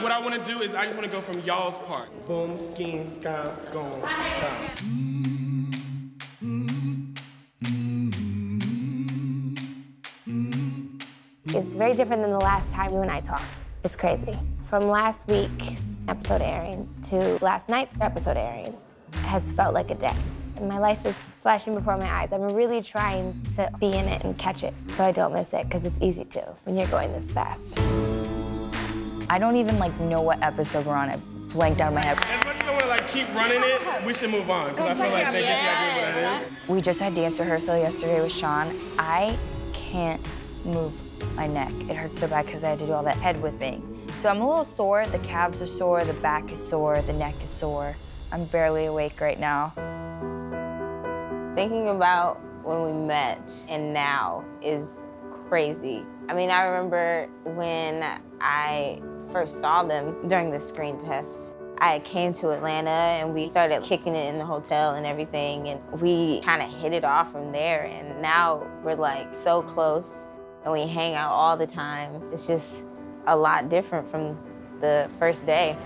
What I want to do is I just want to go from y'all's part. Boom, scheme, sky, scone, sky. It's very different than the last time you and I talked. It's crazy. From last week's episode airing to last night's episode airing has felt like a day. And my life is flashing before my eyes. I'm really trying to be in it and catch it so I don't miss it, because it's easy to when you're going this fast. I don't even know what episode we're on. I blanked out my head. As much as I want to keep running it, we should move on, because I feel like they get the idea of what it is. We just had dance rehearsal yesterday with Sean. I can't move my neck. It hurts so bad because I had to do all that head whipping. So I'm a little sore. The calves are sore, the back is sore, the neck is sore. I'm barely awake right now. Thinking about when we met and now is crazy. I mean, I remember when I first saw them during the screen test. I came to Atlanta and we started kicking it in the hotel and everything, and we kind of hit it off from there, and now we're so close. And we hang out all the time. It's just a lot different from the first day.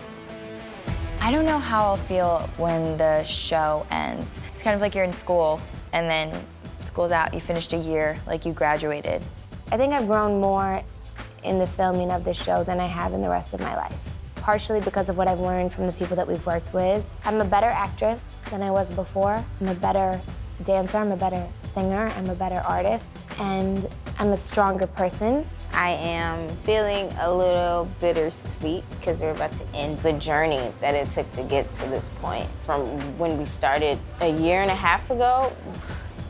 I don't know how I'll feel when the show ends. It's kind of like you're in school, and then school's out, you finished a year, you graduated. I think I've grown more in the filming of this show than I have in the rest of my life, partially because of what I've learned from the people that we've worked with. I'm a better actress than I was before. I'm a better dancer, I'm a better singer, I'm a better artist, and I'm a stronger person. I am feeling a little bittersweet because we're about to end the journey that it took to get to this point. From when we started a year and a half ago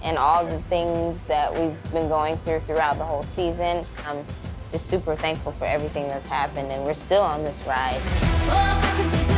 and all the things that we've been going through throughout the whole season, I'm just super thankful for everything that's happened, and we're still on this ride.